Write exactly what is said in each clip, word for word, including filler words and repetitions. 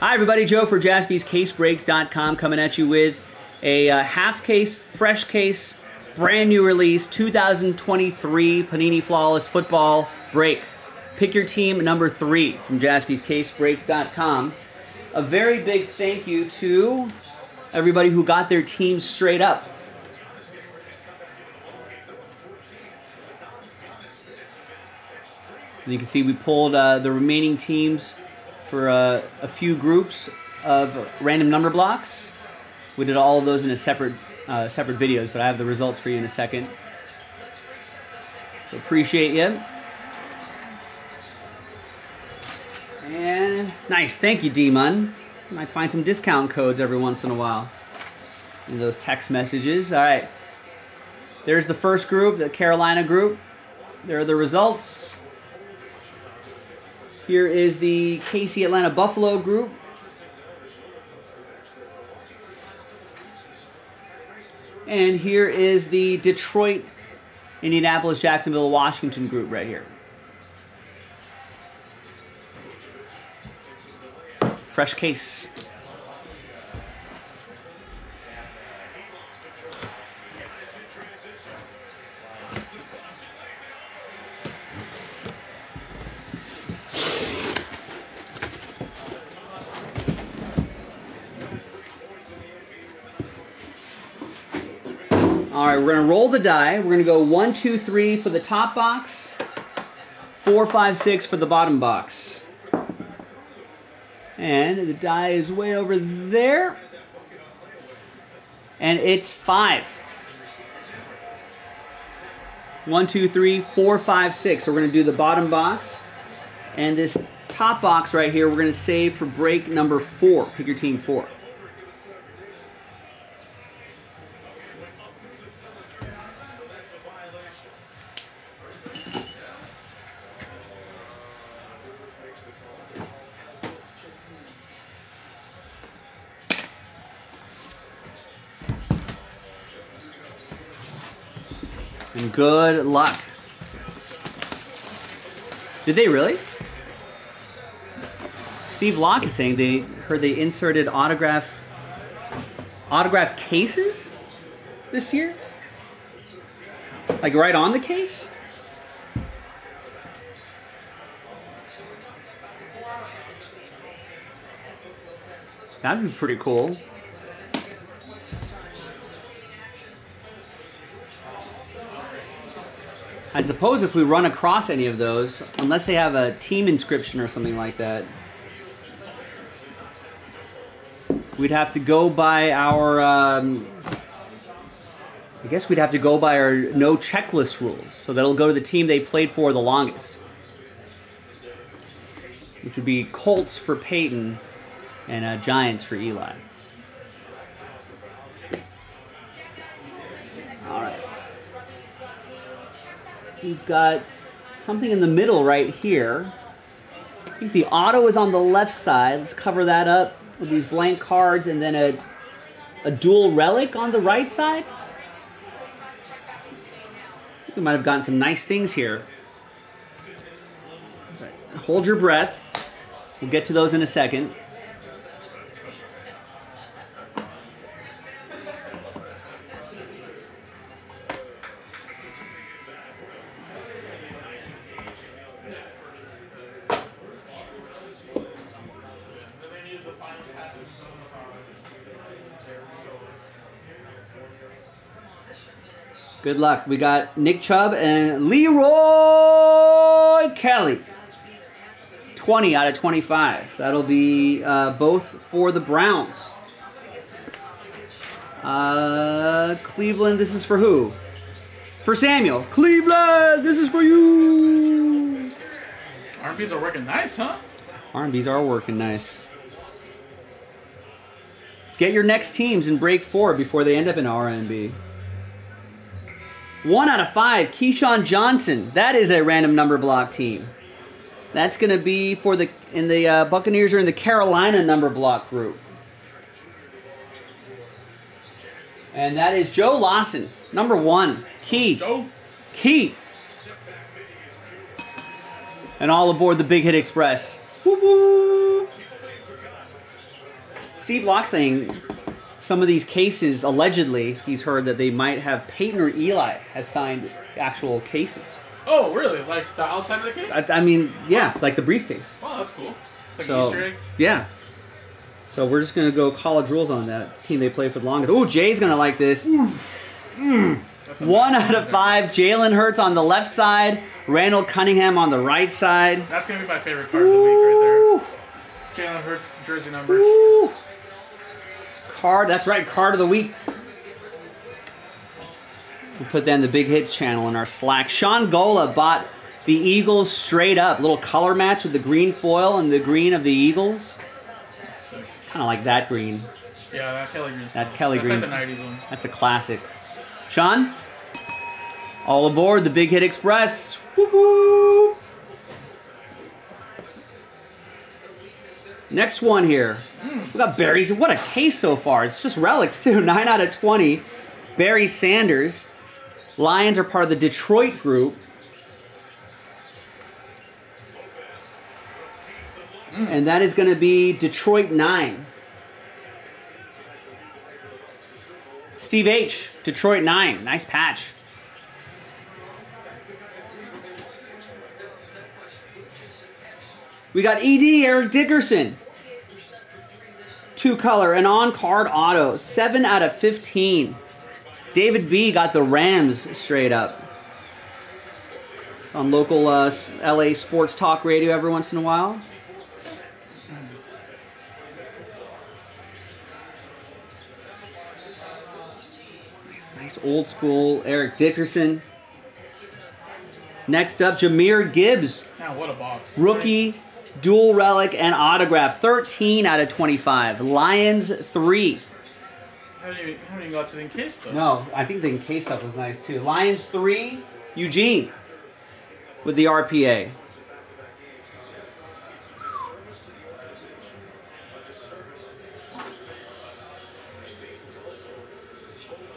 Hi everybody, Joe for Jaspys Case Breaks dot com coming at you with a uh, half case, fresh case, brand new release, two thousand twenty-three Panini Flawless Football Break. Pick your team number three from Jaspys Case Breaks dot com. A very big thank you to everybody who got their teams straight up. And you can see we pulled uh, the remaining teams for uh, a few groups of random number blocks. We did all of those in a separate uh, separate videos, but I have the results for you in a second. So appreciate you. And nice, thank you, D-Mun. Might find some discount codes every once in a while in those text messages. All right, there's the first group, the Carolina group. There are the results. Here is the K C Atlanta Buffalo group. And here is the Detroit, Indianapolis, Jacksonville, Washington group right here. Fresh case. All right, we're gonna roll the die. We're gonna go one, two, three for the top box, four, five, six for the bottom box. And the die is way over there. And it's five. One, two, three, four, five, six. So we're gonna do the bottom box. And this top box right here, we're gonna save for break number four. Pick your team four. And good luck. Did they really? Steve Locke is saying they heard they inserted autograph autograph cases this year? Like right on the case? That'd be pretty cool. I suppose if we run across any of those, unless they have a team inscription or something like that, we'd have to go by our, um, I guess we'd have to go by our no checklist rules. So that'll go to the team they played for the longest, which would be Colts for Peyton and uh, Giants for Eli. We've got something in the middle right here. I think the auto is on the left side. Let's cover that up with these blank cards and then a, a dual relic on the right side. We might have gotten some nice things here. Right. Hold your breath. We'll get to those in a second. Good luck. We got Nick Chubb and Leroy Kelly. twenty out of twenty-five. That'll be uh, both for the Browns. Uh, Cleveland, this is for who? For Samuel. Cleveland, this is for you. R and Bs are working nice, huh? R and Bs are working nice. Get your next teams in break four before they end up in R and B. One out of five, Keyshawn Johnson. That is a random number block team. That's going to be for the in the uh, Buccaneers are in the Carolina number block group. And that is Joe Lawson, number one. Key. Joe. Key. And all aboard the Big Hit Express. Woo woo. Steve Locke saying some of these cases, allegedly, he's heard that they might have Peyton or Eli has signed actual cases. Oh, really? Like the outside of the case? I, I mean, yeah, wow. Like the briefcase. Wow, that's cool. It's like so, an Easter egg. Yeah. So we're just going to go college rules on that team they play for the longest. Oh, Jay's going to like this. Mm. One out of five. Jalen Hurts on the left side. Randall Cunningham on the right side. That's going to be my favorite card of the week right there. Jalen Hurts, jersey number. Ooh. Card. That's right. Card of the week. We'll put that in the Big Hits channel in our Slack. Sean Gola bought the Eagles straight up. Little color match with the green foil and the green of the Eagles. Kind of like that green. Yeah, that Kelly green. That cool. Kelly green. That's like the nineties one. That's a classic. Sean, all aboard the Big Hit Express. Woo-hoo. Next one here. Mm. We got Barry's. What a case so far. It's just relics too. Nine out of twenty. Barry Sanders. Lions are part of the Detroit group. Mm. And that is going to be Detroit nine. Steve H, Detroit nine. Nice patch. We got E D, Eric Dickerson. Two color, an on-card auto. seven out of fifteen. David B got the Rams straight up. It's on local uh, L A sports talk radio every once in a while. Old school Eric Dickerson. Next up, Jameer Gibbs. Now, what a box. Rookie, dual relic, and autograph. thirteen out of twenty-five. Lions, three. I haven't even, haven't even got to the encased stuff. No, I think the encased stuff was nice, too. Lions, three. Eugene with the R P A.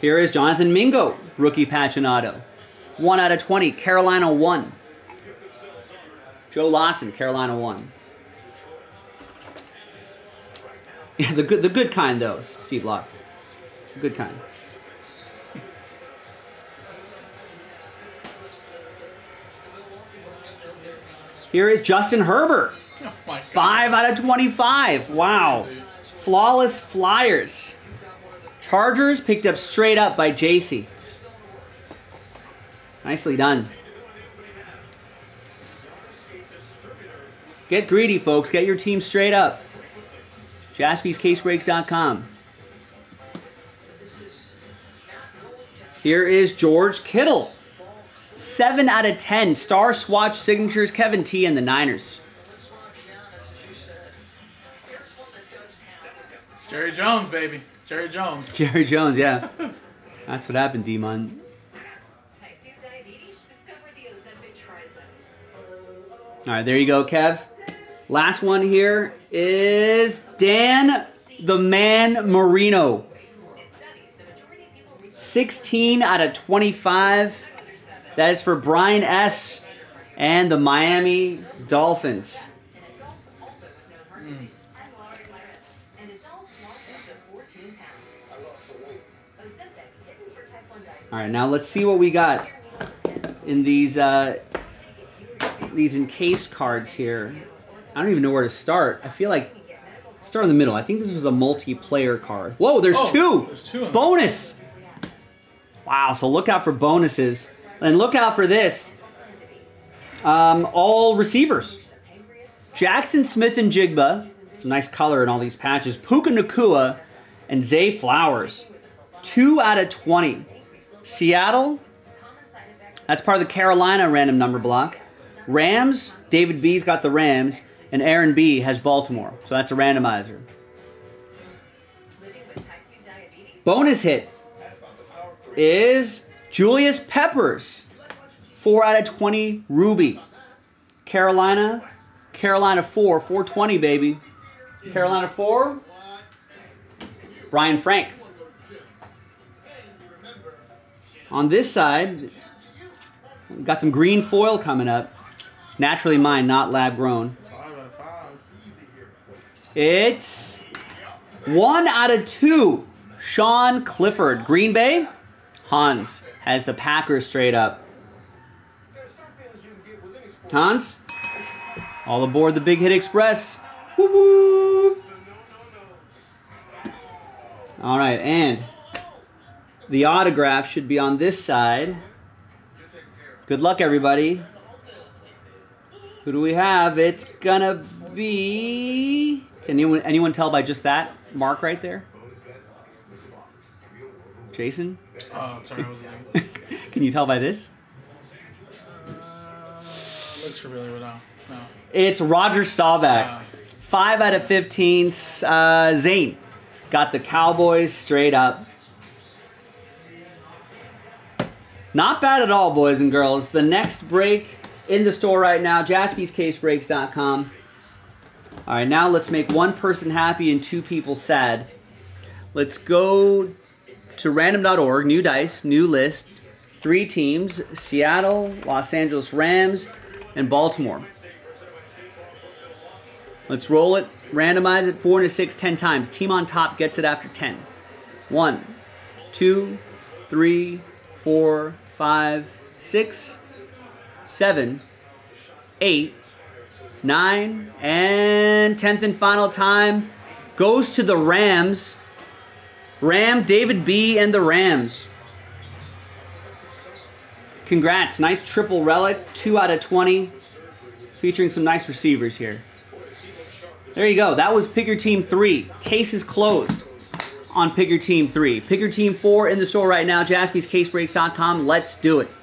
Here is Jonathan Mingo, rookie patch and auto. one out of twenty, Carolina one. Joe Lawson, Carolina one. Yeah, the good, the good kind, though, Steve Locke. The good kind. Here is Justin Herbert. Oh my God. five out of twenty-five. Wow. Flawless Flyers. Chargers picked up straight up by J C. Nicely done. Get greedy, folks. Get your team straight up. Jaspys Case Breaks dot com. Here is George Kittle. seven out of ten. Star swatch signatures, Kevin T and the Niners. Jerry Jones, baby. Jerry Jones. Jerry Jones, yeah. That's what happened, D-Mon. All right, there you go, Kev. Last one here is Dan the Man Marino. sixteen out of twenty-five. That is for Brian S. and the Miami Dolphins. All right, now let's see what we got in these uh, these encased cards here. I don't even know where to start. I feel like start in the middle. I think this was a multiplayer card. Whoa, there's oh, two. There's two bonus. Wow, so look out for bonuses and look out for this. Um, all receivers. Jackson Smith and Jigba. Some nice color in all these patches. Puka Nakua and Zay Flowers. two out of twenty. Seattle, that's part of the Carolina random number block. Rams, David B's got the Rams, and Aaron B has Baltimore, so that's a randomizer. Bonus hit is Julius Peppers, four out of twenty, Ruby. Carolina, Carolina four, four twenty, baby. Carolina four, Brian Frank. On this side, we've got some green foil coming up. Naturally mine, not lab grown. It's One out of two, Sean Clifford. Green Bay, Hans has the Packers straight up. Hans, all aboard the Big Hit Express. Woo-woo. All right, and the autograph should be on this side. Good luck, everybody. Who do we have? It's gonna be... Can anyone, anyone tell by just that mark right there? Jason? Oh, sorry, I was like... Can you tell by this? Looks familiar without. No. It's Roger Staubach. Uh, five out of fifteen. Uh, Zane got the Cowboys straight up. Not bad at all, boys and girls. The next break in the store right now, Jaspys Case Breaks dot com. All right, now let's make one person happy and two people sad. Let's go to random dot org, new dice, new list, three teams, Seattle, Los Angeles Rams, and Baltimore. Let's roll it, randomize it, four into six, ten times. Team on top gets it after ten. One, two, three, four, five, six, seven, eight, nine, and tenth and final time goes to the Rams. Ram, David B. and the Rams. Congrats, nice triple relic, two out of twenty, featuring some nice receivers here. There you go, that was Pick Your Team three. Case is closed on Pick Your Team three. Pick Your Team four in the store right now, Jaspys Case Breaks dot com. Let's do it.